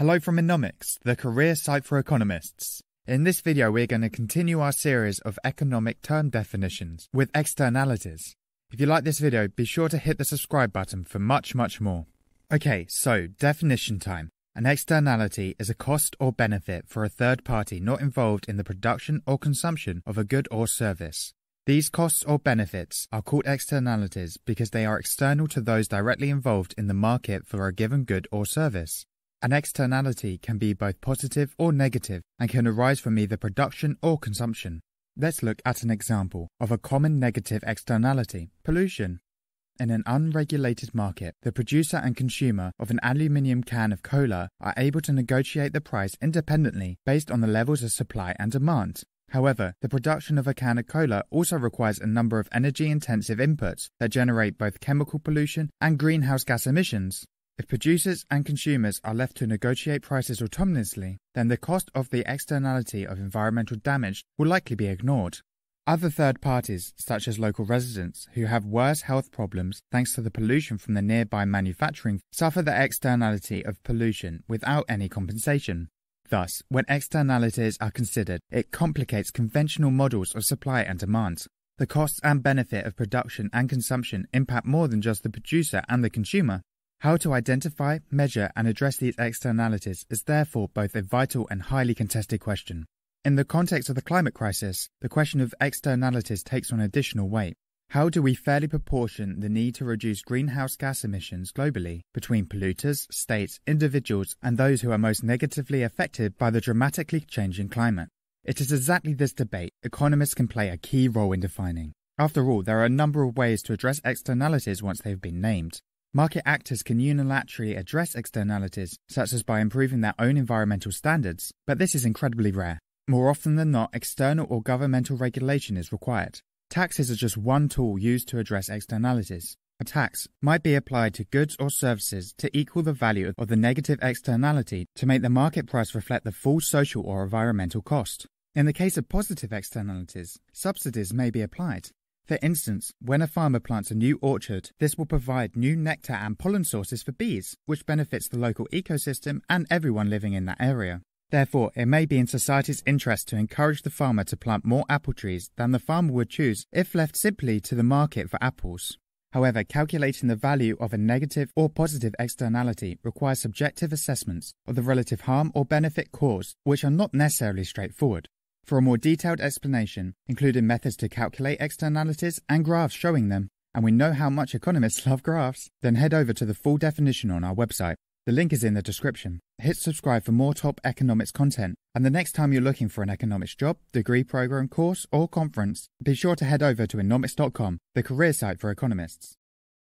Hello from Inomics, the career site for economists. In this video we're going to continue our series of economic term definitions with externalities. If you like this video, be sure to hit the subscribe button for much more. Okay, so definition time. An externality is a cost or benefit for a third party not involved in the production or consumption of a good or service. These costs or benefits are called externalities because they are external to those directly involved in the market for a given good or service. An externality can be both positive or negative and can arise from either production or consumption. Let's look at an example of a common negative externality, pollution. In an unregulated market, the producer and consumer of an aluminium can of cola are able to negotiate the price independently based on the levels of supply and demand. However, the production of a can of cola also requires a number of energy-intensive inputs that generate both chemical pollution and greenhouse gas emissions. If producers and consumers are left to negotiate prices autonomously, then the cost of the externality of environmental damage will likely be ignored. Other third parties, such as local residents who have worse health problems thanks to the pollution from the nearby manufacturing, suffer the externality of pollution without any compensation. Thus, when externalities are considered, it complicates conventional models of supply and demand. The costs and benefit of production and consumption impact more than just the producer and the consumer. How to identify, measure, and address these externalities is therefore both a vital and highly contested question. In the context of the climate crisis, the question of externalities takes on additional weight. How do we fairly proportion the need to reduce greenhouse gas emissions globally between polluters, states, individuals, and those who are most negatively affected by the dramatically changing climate? It is exactly this debate economists can play a key role in defining. After all, there are a number of ways to address externalities once they've been named. Market actors can unilaterally address externalities, such as by improving their own environmental standards, but this is incredibly rare. More often than not, external or governmental regulation is required. Taxes are just one tool used to address externalities. A tax might be applied to goods or services to equal the value of the negative externality to make the market price reflect the full social or environmental cost. In the case of positive externalities, subsidies may be applied. For instance, when a farmer plants a new orchard, this will provide new nectar and pollen sources for bees, which benefits the local ecosystem and everyone living in that area. Therefore, it may be in society's interest to encourage the farmer to plant more apple trees than the farmer would choose if left simply to the market for apples. However, calculating the value of a negative or positive externality requires subjective assessments of the relative harm or benefit caused, which are not necessarily straightforward. For a more detailed explanation, including methods to calculate externalities and graphs showing them, and we know how much economists love graphs, then head over to the full definition on our website. The link is in the description. Hit subscribe for more top economics content, and the next time you're looking for an economics job, degree program, course, or conference, be sure to head over to inomics.com, the career site for economists.